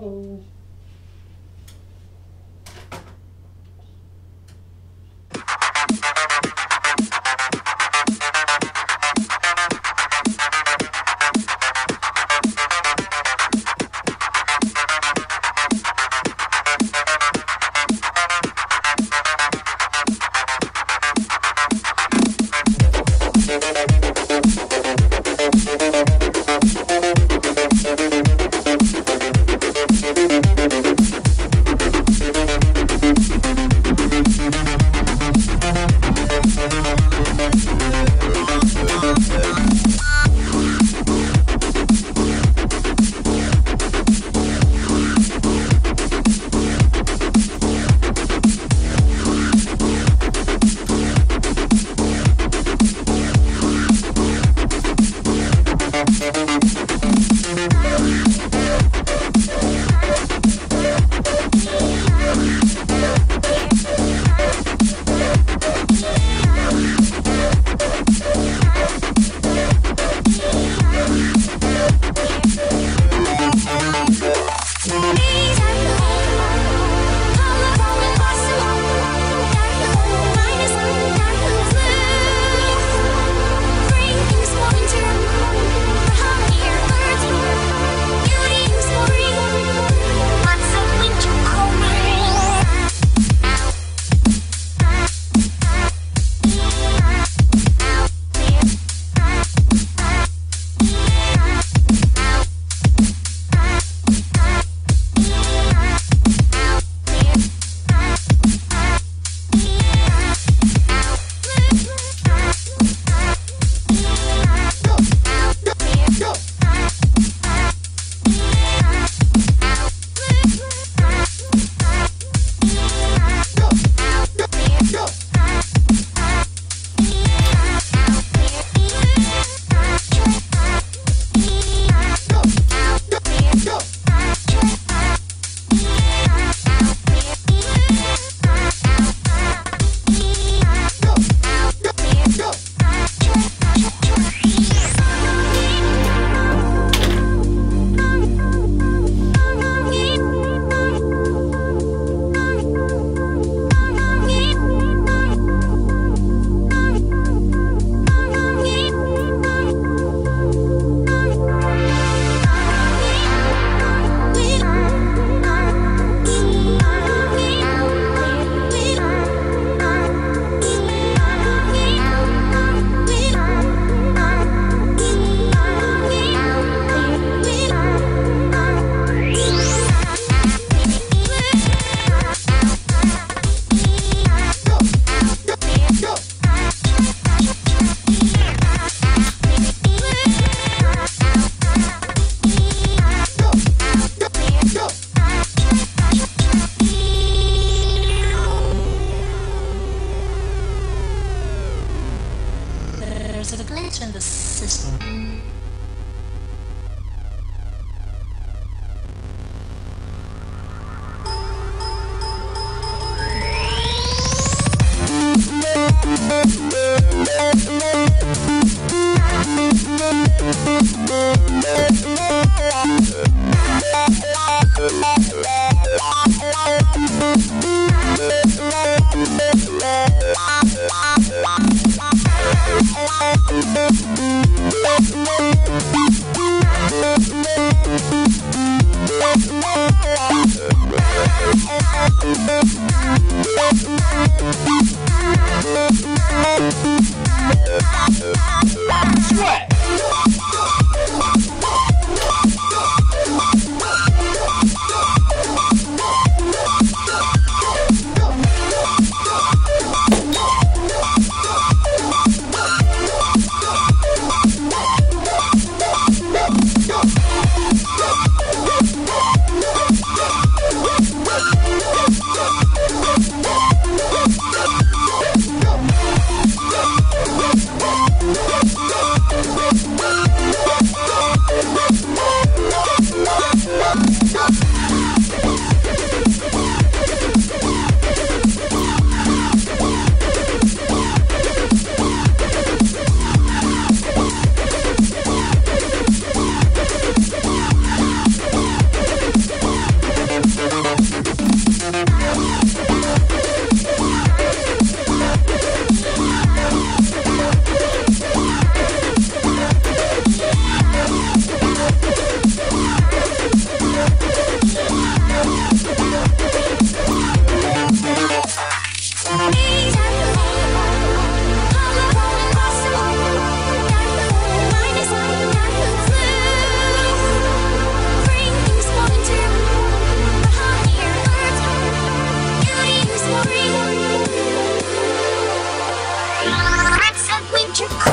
Hello. There's a glitch in the system. you